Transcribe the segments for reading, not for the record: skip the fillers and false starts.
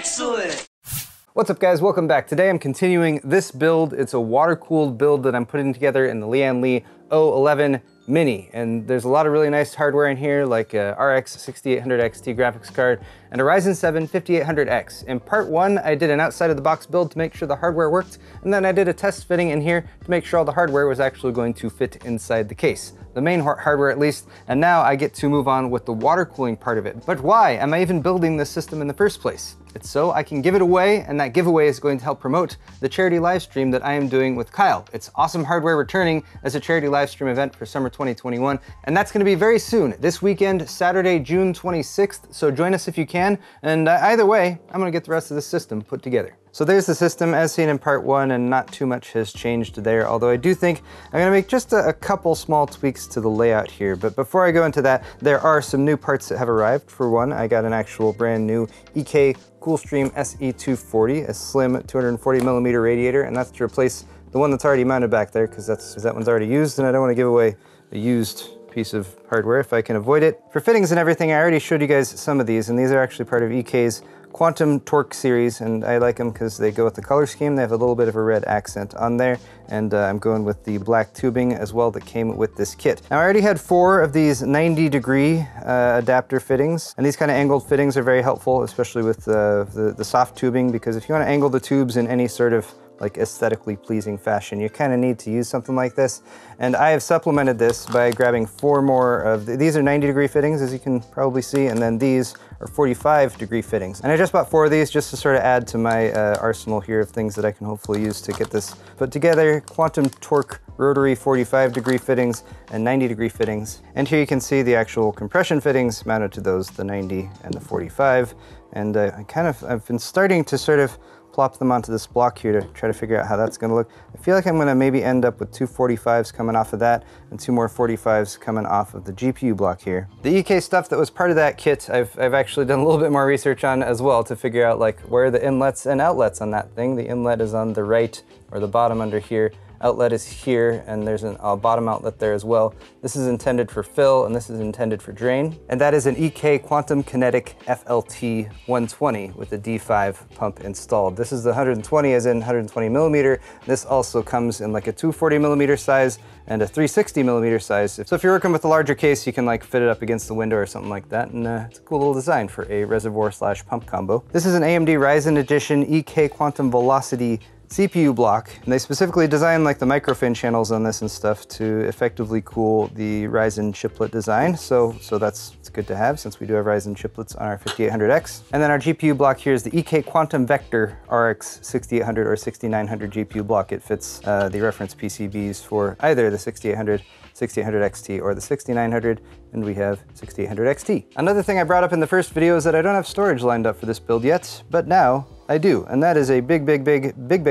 Excellent! What's up, guys? Welcome back. Today I'm continuing this build. It's a water-cooled build that I'm putting together in the Lian Li O11 Mini. And there's a lot of really nice hardware in here, like a RX 6800 XT graphics card and a Ryzen 7 5800X. In part one, I did an outside-of-the-box build to make sure the hardware worked, and then I did a test fitting in here to make sure all the hardware was actually going to fit inside the case. The main hardware at least, and now I get to move on with the water cooling part of it. But why am I even building this system in the first place? It's so I can give it away, and that giveaway is going to help promote the charity live stream that I am doing with Kyle. It's Awesome Hardware returning as a charity live stream event for summer 2021, and that's going to be very soon, this weekend, Saturday, June 26th, so join us if you can, and either way, I'm going to get the rest of the system put together. So there's the system as seen in part one, and not too much has changed there, although I do think I'm gonna make just a couple small tweaks to the layout here. But before I go into that, there are some new parts that have arrived. For one, I got an actual brand new EK Coolstream SE240, a slim 240 millimeter radiator, and that's to replace the one that's already mounted back there, because that one's already used, and I don't wanna give away a used piece of hardware if I can avoid it. For fittings and everything, I already showed you guys some of these, and these are actually part of EK's Quantum Torque series, and I like them because they go with the color scheme. They have a little bit of a red accent on there, and I'm going with the black tubing as well that came with this kit. Now I already had four of these 90-degree adapter fittings, and these kind of angled fittings are very helpful, especially with the soft tubing, because if you want to angle the tubes in any sort of like aesthetically pleasing fashion, you kind of need to use something like this. And I have supplemented this by grabbing four more of these are 90-degree fittings, as you can probably see, and then these are 45-degree fittings. And I just bought four of these just to sort of add to my arsenal here of things that I can hopefully use to get this put together. Quantum Torque rotary 45-degree fittings and 90-degree fittings. And here you can see the actual compression fittings mounted to those, the 90 and the 45. And I've been starting to sort of plop them onto this block here to try to figure out how that's gonna look. I feel like I'm gonna maybe end up with two 45s coming off of that and two more 45s coming off of the GPU block here. The EK stuff that was part of that kit, I've actually done a little bit more research on as well to figure out like where the inlets and outlets on that thing. The inlet is on the right, or the bottom under here. Outlet is here, and there's a bottom outlet there as well. This is intended for fill, and this is intended for drain. And that is an EK Quantum Kinetic FLT 120 with a D5 pump installed. This is the 120 as in 120 millimeter. This also comes in like a 240 millimeter size and a 360 millimeter size. So if you're working with a larger case, you can like fit it up against the window or something like that. And it's a cool little design for a reservoir / pump combo. This is an AMD Ryzen edition EK Quantum Velocity CPU block, and they specifically designed like the microfin channels on this and stuff to effectively cool the Ryzen chiplet design, so that's it's good to have since we do have Ryzen chiplets on our 5800X. And then our GPU block here is the EK Quantum Vector RX 6800 or 6900 GPU block. It fits the reference PCBs for either the 6800, 6800 XT or the 6900, and we have 6800 XT. Another thing I brought up in the first video is that I don't have storage lined up for this build yet, but now I do, and that is a big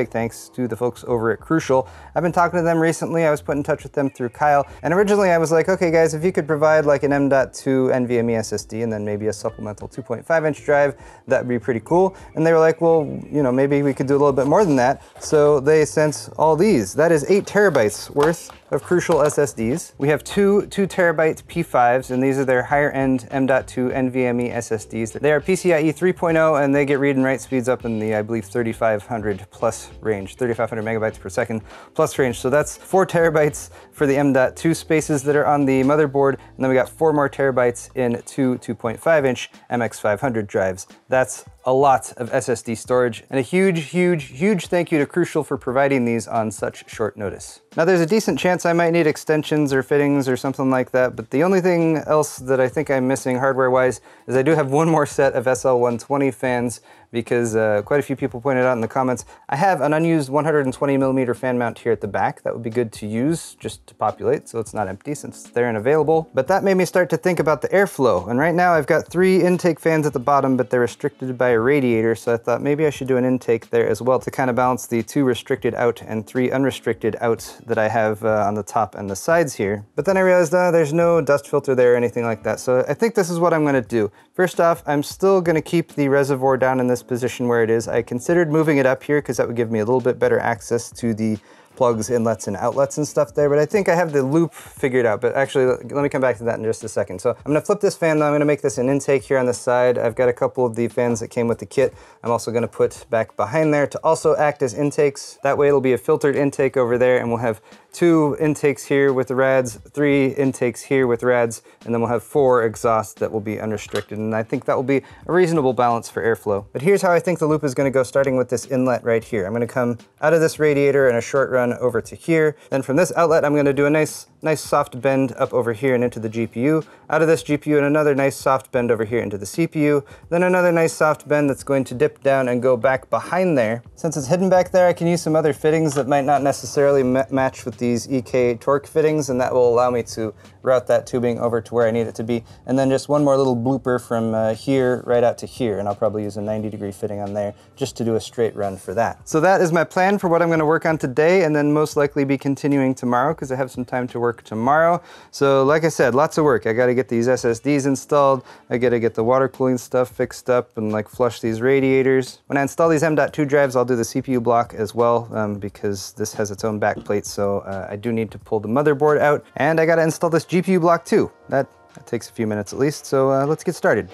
thanks to the folks over at Crucial. I've been talking to them recently. I was put in touch with them through Kyle, and originally I was like, okay guys, if you could provide like an M.2 NVMe SSD and then maybe a supplemental 2.5-inch drive, that'd be pretty cool. And they were like, well, you know, maybe we could do a little bit more than that. So they sent all these. That is 8 terabytes worth of Crucial SSDs. We have two 2 terabyte P5s, and these are their higher end M.2 NVMe SSDs. They are PCIe 3.0, and they get read and write speeds up in the, I believe, 3500 plus range, 3500 megabytes per second plus range. So that's 4 terabytes for the M.2 spaces that are on the motherboard. And then we got 4 more terabytes in two 2.5-inch MX500 drives. That's a lot of SSD storage, and a huge thank you to Crucial for providing these on such short notice. Now there's a decent chance I might need extensions or fittings or something like that, but the only thing else that I think I'm missing hardware-wise is I do have one more set of SL120 fans, because quite a few people pointed out in the comments, I have an unused 120 millimeter fan mount here at the back that would be good to use just to populate, so it's not empty since they're unavailable. But that made me start to think about the airflow, and right now I've got 3 intake fans at the bottom, but they're restricted by a radiator, so I thought maybe I should do an intake there as well to kind of balance the 2 restricted out and 3 unrestricted outs that I have on the top and the sides here. But then I realized there's no dust filter there or anything like that, so I think this is what I'm gonna do. First off, I'm still gonna keep the reservoir down in this position where it is. I considered moving it up here because that would give me a little bit better access to the plugs, inlets, and outlets and stuff there, but I think I have the loop figured out. But actually, let me come back to that in just a second. So I'm gonna flip this fan though. I'm gonna make this an intake here on the side. I've got a couple of the fans that came with the kit. I'm also gonna put back behind there to also act as intakes. That way it'll be a filtered intake over there, and we'll have 2 intakes here with the rads, 3 intakes here with rads, and then we'll have 4 exhausts that will be unrestricted. And I think that will be a reasonable balance for airflow. But here's how I think the loop is gonna go, starting with this inlet right here. I'm gonna come out of this radiator and a short run over to here. Then from this outlet, I'm gonna do a nice soft bend up over here and into the GPU. Out of this GPU and another nice soft bend over here into the CPU. Then another nice soft bend that's going to dip down and go back behind there. Since it's hidden back there, I can use some other fittings that might not necessarily match with these EK torque fittings, and that will allow me to route that tubing over to where I need it to be. And then just one more little blooper from here right out to here, and I'll probably use a 90-degree fitting on there just to do a straight run for that. So that is my plan for what I'm gonna work on today, and then most likely be continuing tomorrow because I have some time to work tomorrow. So like I said, lots of work. I gotta get these SSDs installed, I gotta get the water cooling stuff fixed up and like flush these radiators. When I install these M.2 drives, I'll do the CPU block as well because this has its own backplate, so I do need to pull the motherboard out, and I gotta install this GPU block too. That takes a few minutes at least, so let's get started.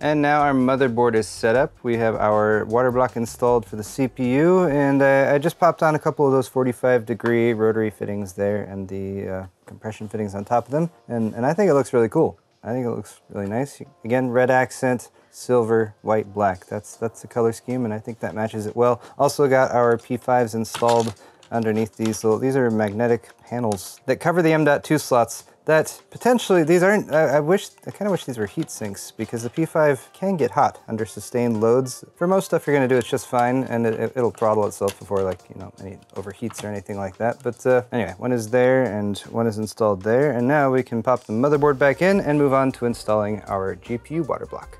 And now our motherboard is set up. We have our water block installed for the CPU, and I just popped on a couple of those 45-degree rotary fittings there and the compression fittings on top of them. And I think it looks really cool. I think it looks really nice. Again, red accent, silver, white, black. That's the color scheme, and I think that matches it well. Also got our P5s installed underneath these. So these are magnetic panels that cover the M.2 slots. That potentially, these aren't, I kind of wish these were heat sinks, because the P5 can get hot under sustained loads. For most stuff you're gonna do, it's just fine, and it'll throttle itself before, like, you know, any overheats or anything like that. But anyway, one is there and one is installed there. And now we can pop the motherboard back in and move on to installing our GPU water block.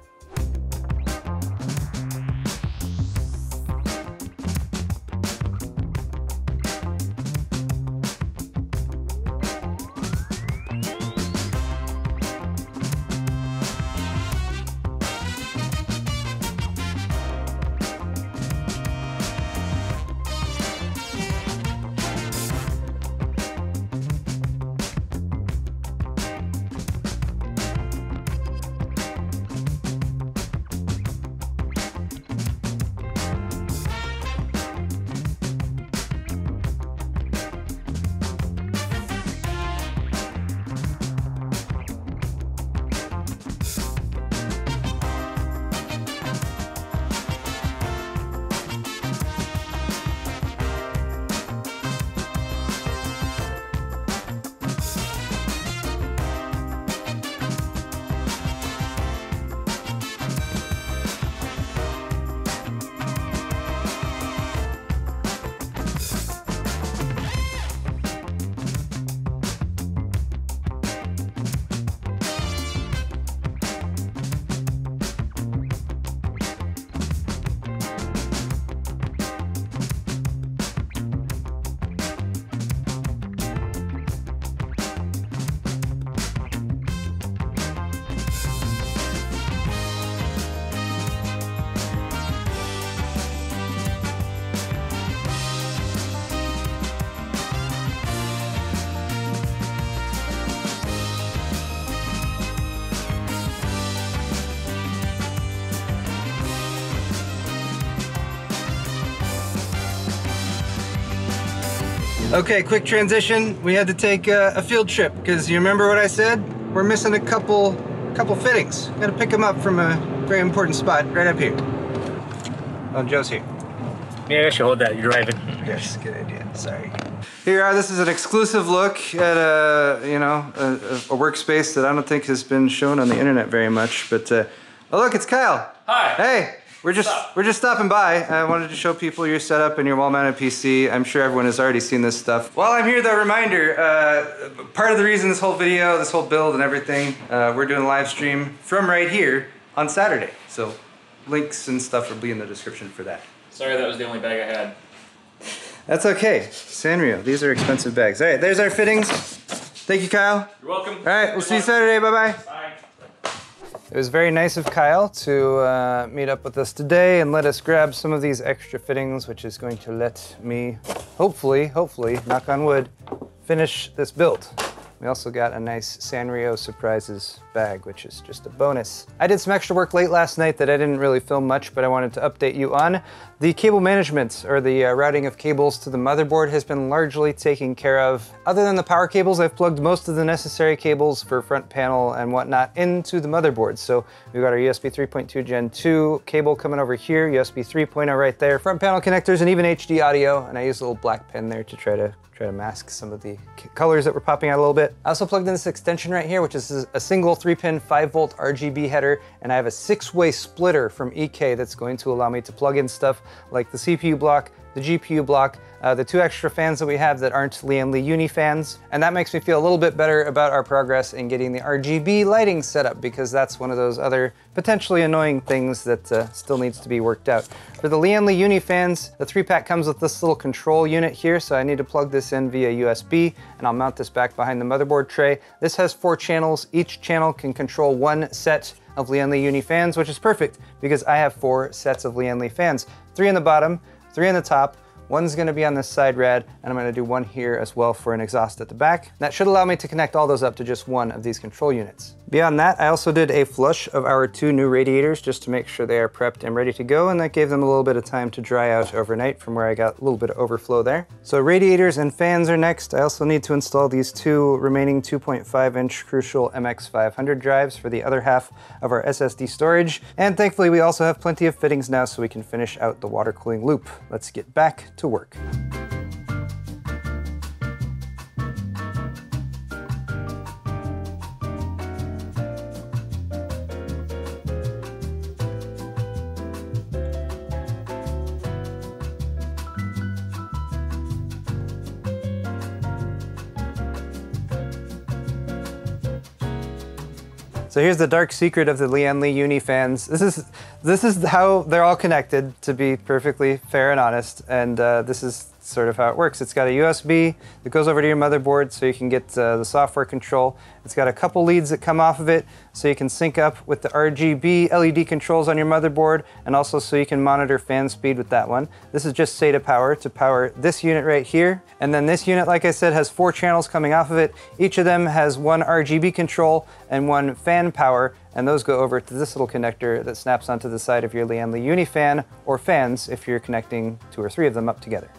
Okay, quick transition. We had to take a field trip because you remember what I said? We're missing a couple fittings. Gotta pick them up from a very important spot right up here. Oh, Joe's here. Yeah, I should hold that. You're driving. Yes, good idea. Sorry. Here you are. This is an exclusive look at a workspace that I don't think has been shown on the internet very much. But oh look, it's Kyle. Hi. Hey. We're just stopping by. I wanted to show people your setup and your wall-mounted PC. I'm sure everyone has already seen this stuff. While I'm here, though, reminder, part of the reason this whole video, this whole build and everything, we're doing a live stream from right here on Saturday. So links and stuff will be in the description for that. Sorry, that was the only bag I had. That's okay. Sanrio, these are expensive bags. All right, there's our fittings. Thank you, Kyle. You're welcome. All right, we'll see you Saturday. Bye-bye. Bye. It was very nice of Kyle to meet up with us today and let us grab some of these extra fittings, which is going to let me, hopefully, knock on wood, finish this build. We also got a nice Sanrio surprises bag, which is just a bonus. I did some extra work late last night that I didn't really film much, but I wanted to update you on. The cable management, or the routing of cables to the motherboard, has been largely taken care of. Other than the power cables, I've plugged most of the necessary cables for front panel and whatnot into the motherboard. So we've got our USB 3.2 Gen 2 cable coming over here, USB 3.0 right there, front panel connectors, and even HD audio. And I used a little black pen there to try to mask some of the colors that were popping out a little bit. I also plugged in this extension right here, which is a single 3-pin 5-volt RGB header, and I have a 6-way splitter from EK that's going to allow me to plug in stuff like the CPU block, the GPU block, the 2 extra fans that we have that aren't Lian Li Uni Fans, and that makes me feel a little bit better about our progress in getting the RGB lighting set up, because that's one of those other potentially annoying things that still needs to be worked out. For the Lian Li Uni Fans, the 3-pack comes with this little control unit here, so I need to plug this in via USB, and I'll mount this back behind the motherboard tray. This has 4 channels. Each channel can control 1 set of Lian Li Uni Fans, which is perfect, because I have 4 sets of Lian Li Fans. 3 in the bottom, 3 on the top, 1's gonna be on this side rad, and I'm gonna do 1 here as well for an exhaust at the back. That should allow me to connect all those up to just 1 of these control units. Beyond that, I also did a flush of our 2 new radiators just to make sure they are prepped and ready to go, and that gave them a little bit of time to dry out overnight from where I got a little bit of overflow there. So radiators and fans are next. I also need to install these 2 remaining 2.5-inch Crucial MX500 drives for the other half of our SSD storage, and thankfully we also have plenty of fittings now so we can finish out the water cooling loop. Let's get back to work. So here's the dark secret of the Lian Li Uni Fans. This is how they're all connected, to be perfectly fair and honest, and this is sort of how it works. It's got a USB that goes over to your motherboard so you can get the software control. It's got a couple leads that come off of it so you can sync up with the RGB LED controls on your motherboard, and also so you can monitor fan speed with that one. This is just SATA power to power this unit right here. And then this unit, like I said, has 4 channels coming off of it. Each of them has 1 RGB control and 1 fan power, and those go over to this little connector that snaps onto the side of your Lian Li Uni Fan, or fans if you're connecting 2 or 3 of them up together.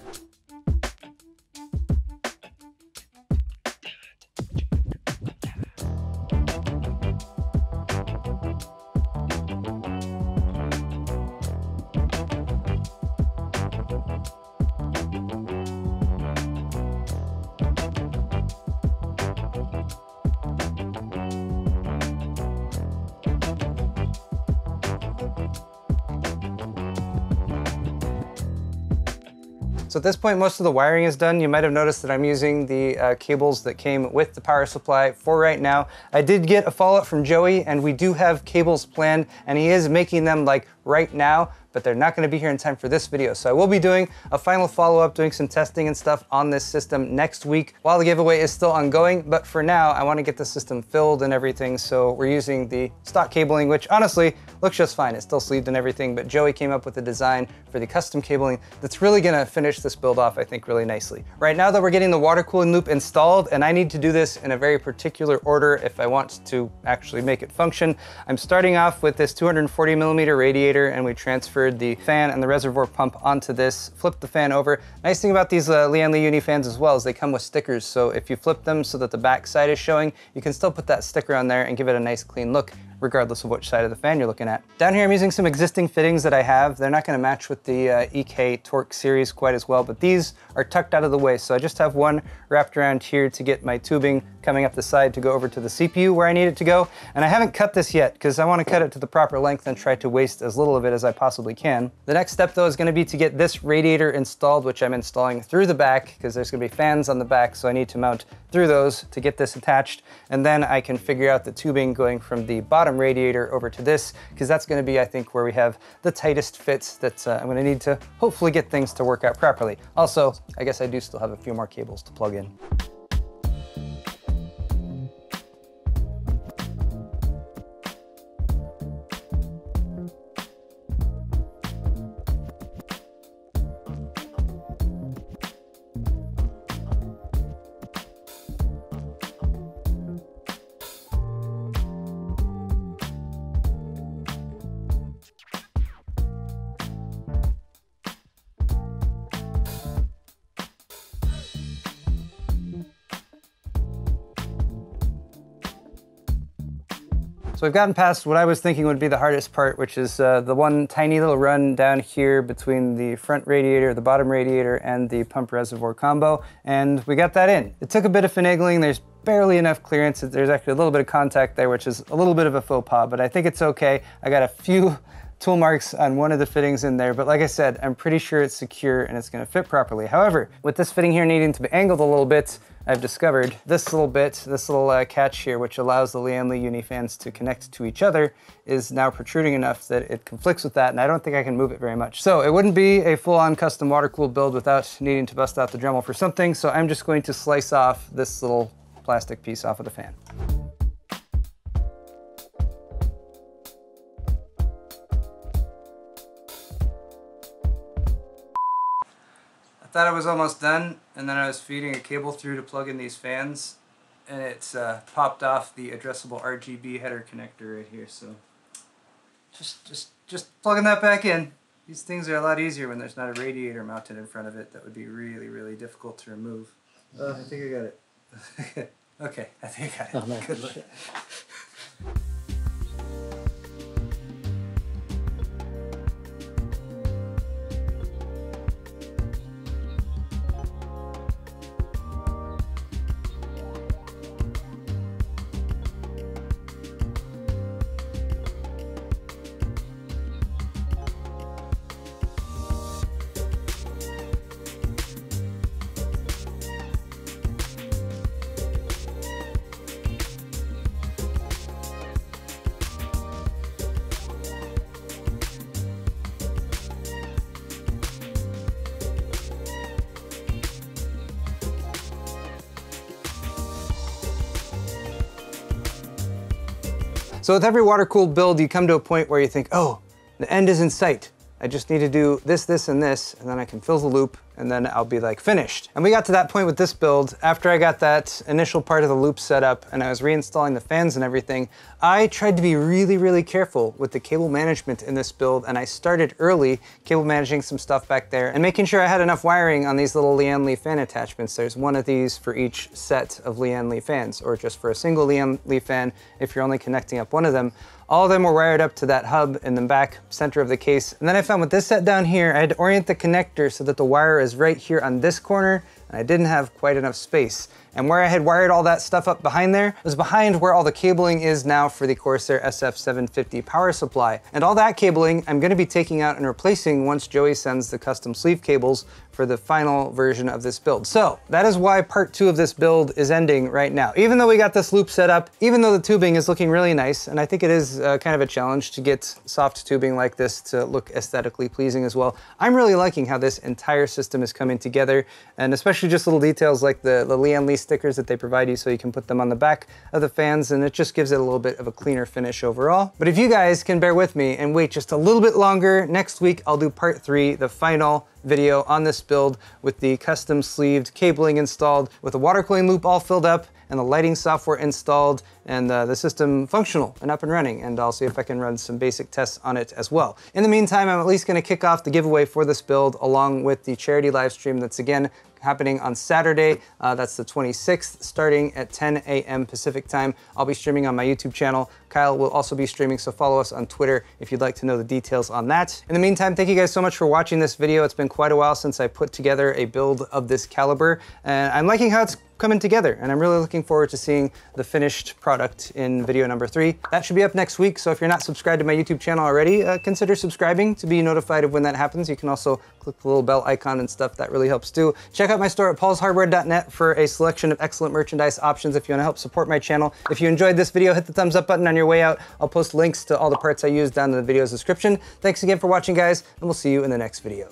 So at this point, most of the wiring is done. You might have noticed that I'm using the cables that came with the power supply for right now. I did get a follow-up from Joey, and we do have cables planned, and he is making them like right now, but they're not gonna be here in time for this video. So I will be doing a final follow-up, doing some testing and stuff on this system next week while the giveaway is still ongoing. But for now, I wanna get the system filled and everything. So we're using the stock cabling, which honestly looks just fine. It's still sleeved and everything, but Joey came up with a design for the custom cabling that's really gonna finish this build off, I think, really nicely. Right now though, we're getting the water cooling loop installed, and I need to do this in a very particular order if I want to actually make it function. I'm starting off with this 240 millimeter radiator, and we transferred the fan and the reservoir pump onto this, flipped the fan over. Nice thing about these Lian Li Uni Fans as well is they come with stickers, so if you flip them so that the back side is showing, you can still put that sticker on there and give it a nice clean look. regardless of which side of the fan you're looking at. Down here I'm using some existing fittings that I have. They're not going to match with the EK Torque series quite as well, but these are tucked out of the way. So I just have one wrapped around here to get my tubing coming up the side to go over to the CPU where I need it to go. And I haven't cut this yet because I want to cut it to the proper length and try to waste as little of it as I possibly can. The next step though is going to be to get this radiator installed, which I'm installing through the back because there's going to be fans on the back. So I need to mount through those to get this attached. And then I can figure out the tubing going from the bottom radiator over to this, because that's going to be, I think, where we have the tightest fits that I'm going to need to hopefully get things to work out properly. Also, I guess I do still have a few more cables to plug in. So we've gotten past what I was thinking would be the hardest part, which is the one tiny little run down here between the front radiator, the bottom radiator, and the pump reservoir combo, and we got that in. It took a bit of finagling. There's barely enough clearance. There's actually a little bit of contact there, which is a little bit of a faux pas, but I think it's okay. I got a few tool marks on one of the fittings in there, but like I said, I'm pretty sure it's secure and it's gonna fit properly. However, with this fitting here needing to be angled a little bit, I've discovered this little bit, this little catch here, which allows the Lian Li Uni Fans to connect to each other, is now protruding enough that it conflicts with that, and I don't think I can move it very much. So it wouldn't be a full-on custom water-cooled build without needing to bust out the Dremel for something, so I'm just going to slice off this little plastic piece off of the fan. I thought I was almost done, and then I was feeding a cable through to plug in these fans, and it's popped off the addressable RGB header connector right here. So just plugging that back in. These things are a lot easier when there's not a radiator mounted in front of it. That would be really difficult to remove. I think I got it. Okay, I think I got it. Oh, man. Good luck. So with every water-cooled build, you come to a point where you think, oh, the end is in sight. I just need to do this, this, and this, and then I can fill the loop, and then I'll be like finished. And we got to that point with this build. After I got that initial part of the loop set up and I was reinstalling the fans and everything, I tried to be really careful with the cable management in this build, and I started early cable managing some stuff back there and making sure I had enough wiring on these little Lian Li fan attachments. There's one of these for each set of Lian Li fans, or just for a single Lian Li fan if you're only connecting up one of them. All of them were wired up to that hub in the back center of the case. And then I found with this set down here, I had to orient the connector so that the wire is right here on this corner, and I didn't have quite enough space. And where I had wired all that stuff up behind there was behind where all the cabling is now for the Corsair SF750 power supply. And all that cabling I'm gonna be taking out and replacing once Joey sends the custom sleeve cables for the final version of this build. So that is why part two of this build is ending right now. Even though we got this loop set up, even though the tubing is looking really nice, and I think it is kind of a challenge to get soft tubing like this to look aesthetically pleasing as well, I'm really liking how this entire system is coming together, and especially just little details like the Lian Li stickers that they provide you so you can put them on the back of the fans, and it just gives it a little bit of a cleaner finish overall. But if you guys can bear with me and wait just a little bit longer, next week I'll do part three, the final video on this build with the custom sleeved cabling installed, with the water cooling loop all filled up and the lighting software installed, and the system functional and up and running, and I'll see if I can run some basic tests on it as well. In the meantime, I'm at least gonna kick off the giveaway for this build along with the charity live stream that's again happening on Saturday. That's the 26th, starting at 10 a.m. Pacific time. I'll be streaming on my YouTube channel. Kyle will also be streaming, so follow us on Twitter if you'd like to know the details on that. In the meantime, thank you guys so much for watching this video. It's been quite a while since I put together a build of this caliber, and I'm liking how it's coming together, and I'm really looking forward to seeing the finished product in video number 3. That should be up next week, so if you're not subscribed to my YouTube channel already, consider subscribing to be notified of when that happens. You can also click the little bell icon and stuff. That really helps too. Check out my store at paulshardware.net for a selection of excellent merchandise options if you want to help support my channel. If you enjoyed this video, hit the thumbs up button on your way out. I'll post links to all the parts I used down in the video's description. Thanks again for watching, guys, and we'll see you in the next video.